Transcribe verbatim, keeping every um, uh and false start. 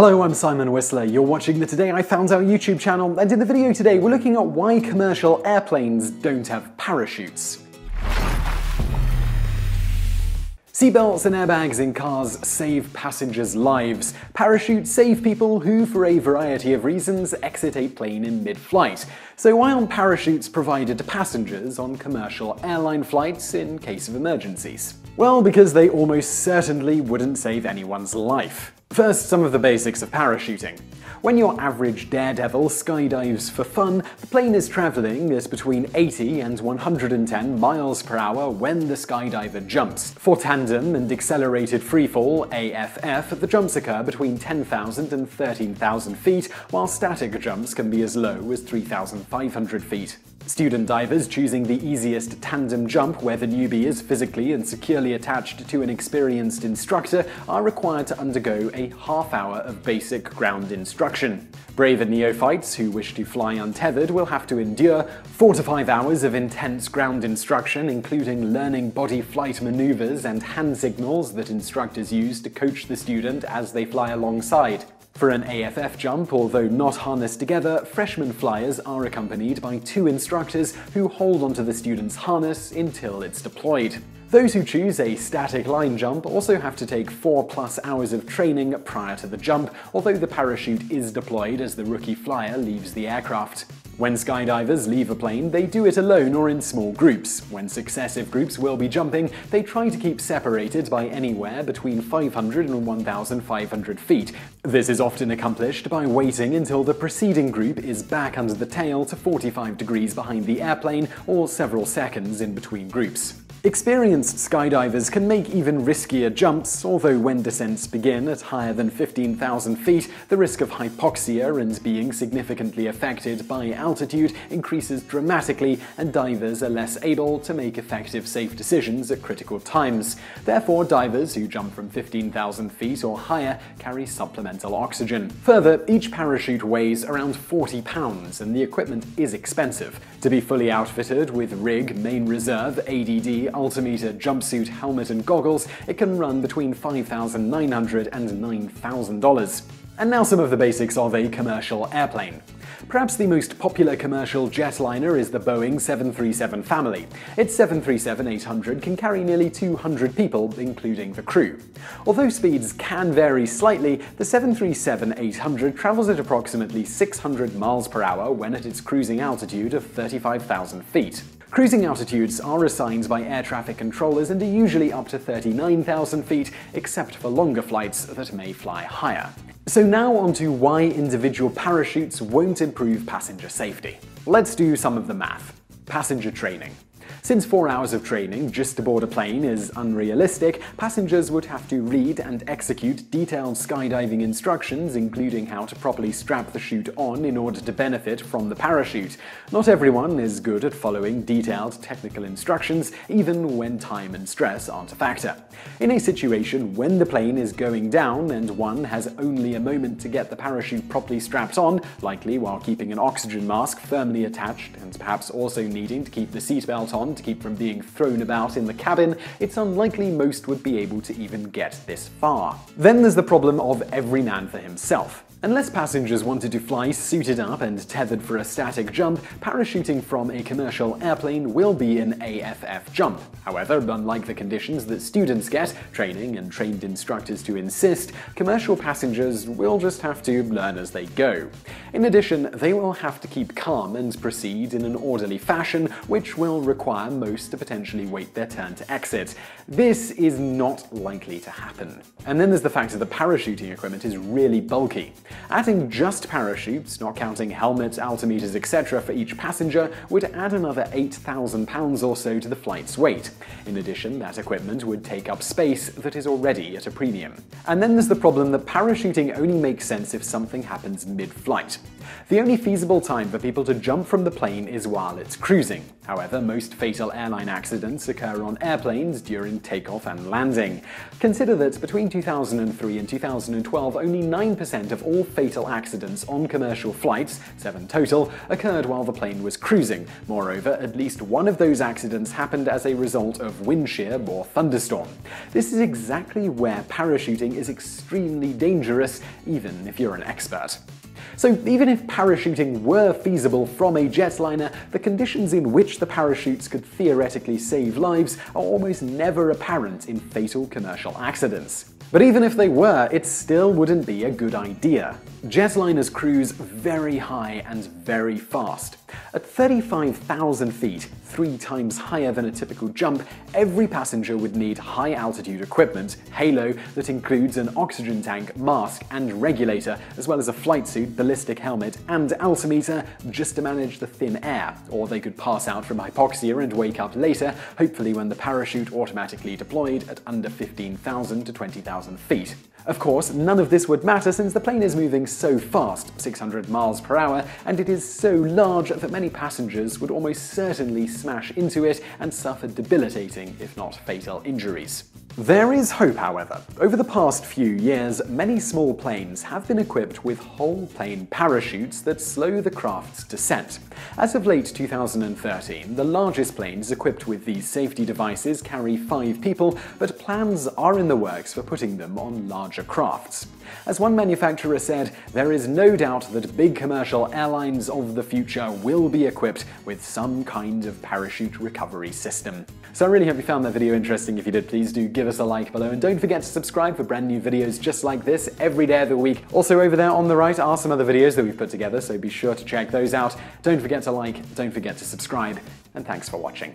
Hello, I'm Simon Whistler. You're watching the Today I Found Out YouTube channel, and in the video today we're looking at why commercial airplanes don't have parachutes. Seatbelts and airbags in cars save passengers' lives. Parachutes save people who, for a variety of reasons, exit a plane in mid-flight. So why aren't parachutes provided to passengers on commercial airline flights in case of emergencies? Well, because they almost certainly wouldn't save anyone's life. First, some of the basics of parachuting. When your average daredevil skydives for fun, the plane is traveling at between eighty and one hundred ten miles per hour when the skydiver jumps. For tandem and accelerated freefall, A F F, the jumps occur between ten thousand and thirteen thousand feet, while static jumps can be as low as three thousand five hundred feet. Student divers choosing the easiest tandem jump where the newbie is physically and securely attached to an experienced instructor are required to undergo a half hour of basic ground instruction. Braver neophytes who wish to fly untethered will have to endure four to five hours of intense ground instruction, including learning body flight maneuvers and hand signals that instructors use to coach the student as they fly alongside. For an A F F jump, although not harnessed together, freshman flyers are accompanied by two instructors who hold onto the student's harness until it's deployed. Those who choose a static line jump also have to take four plus hours of training prior to the jump, although the parachute is deployed as the rookie flyer leaves the aircraft. When skydivers leave a plane, they do it alone or in small groups. When successive groups will be jumping, they try to keep separated by anywhere between five hundred and one thousand five hundred feet. This is often accomplished by waiting until the preceding group is back under the tail to forty-five degrees behind the airplane, or several seconds in between groups. Experienced skydivers can make even riskier jumps, although when descents begin at higher than fifteen thousand feet, the risk of hypoxia and being significantly affected by altitude increases dramatically, and divers are less able to make effective safe decisions at critical times. Therefore, divers who jump from fifteen thousand feet or higher carry supplemental oxygen. Further, each parachute weighs around forty pounds, and the equipment is expensive. To be fully outfitted with rig, main reserve, A D D, altimeter, jumpsuit, helmet and goggles, it can run between five thousand nine hundred dollars and nine thousand dollars. And now some of the basics of a commercial airplane. Perhaps the most popular commercial jetliner is the Boeing seven thirty-seven family. Its seven thirty-seven eight hundred can carry nearly two hundred people, including the crew. Although speeds can vary slightly, the seven thirty-seven eight hundred travels at approximately six hundred miles per hour when at its cruising altitude of thirty-five thousand feet. Cruising altitudes are assigned by air traffic controllers and are usually up to thirty-nine thousand feet, except for longer flights that may fly higher. So now onto why individual parachutes won't improve passenger safety. Let's do some of the math. Passenger training. Since four hours of training just aboard a plane is unrealistic, passengers would have to read and execute detailed skydiving instructions, including how to properly strap the chute on in order to benefit from the parachute. Not everyone is good at following detailed technical instructions, even when time and stress aren't a factor. In a situation when the plane is going down and one has only a moment to get the parachute properly strapped on, likely while keeping an oxygen mask firmly attached and perhaps also needing to keep the seatbelt on to keep from being thrown about in the cabin, it's unlikely most would be able to even get this far. Then there's the problem of every man for himself. Unless passengers wanted to fly suited up and tethered for a static jump, parachuting from a commercial airplane will be an A F F jump. However, unlike the conditions that students get, training and trained instructors to insist, commercial passengers will just have to learn as they go. In addition, they will have to keep calm and proceed in an orderly fashion, which will require most to potentially wait their turn to exit. This is not likely to happen. And then there's the fact that the parachuting equipment is really bulky. Adding just parachutes, not counting helmets, altimeters, et cetera for each passenger, would add another eight thousand pounds or so to the flight's weight. In addition, that equipment would take up space that is already at a premium. And then there's the problem that parachuting only makes sense if something happens mid-flight. The only feasible time for people to jump from the plane is while it's cruising. However, most fatal airline accidents occur on airplanes during takeoff and landing. Consider that between two thousand three and two thousand twelve, only nine percent of all four fatal accidents on commercial flights, seven total, occurred while the plane was cruising. Moreover, at least one of those accidents happened as a result of wind shear or thunderstorm. This is exactly where parachuting is extremely dangerous, even if you're an expert. So even if parachuting were feasible from a jetliner, the conditions in which the parachutes could theoretically save lives are almost never apparent in fatal commercial accidents. But even if they were, it still wouldn't be a good idea. Jetliners cruise very high and very fast. At thirty-five thousand feet, three times higher than a typical jump, every passenger would need high-altitude equipment, halo that includes an oxygen tank, mask, and regulator, as well as a flight suit, ballistic helmet, and altimeter just to manage the thin air, or they could pass out from hypoxia and wake up later, hopefully when the parachute automatically deployed at under fifteen thousand to twenty thousand feet. Of course, none of this would matter since the plane is moving so fast, six hundred miles per hour, and it is so large that many passengers would almost certainly smash into it and suffer debilitating, if not fatal, injuries. There is hope, however. Over the past few years, many small planes have been equipped with whole-plane parachutes that slow the craft's descent. As of late two thousand thirteen, the largest planes equipped with these safety devices carry five people, but plans are in the works for putting them on larger crafts. As one manufacturer said, there is no doubt that big commercial airlines of the future will be equipped with some kind of parachute recovery system. So I really hope you found that video interesting. If you did, please do give us a like below, and don't forget to subscribe for brand new videos just like this every day of the week. Also, over there on the right are some other videos that we've put together, so be sure to check those out. Don't forget to like, don't forget to subscribe, and thanks for watching.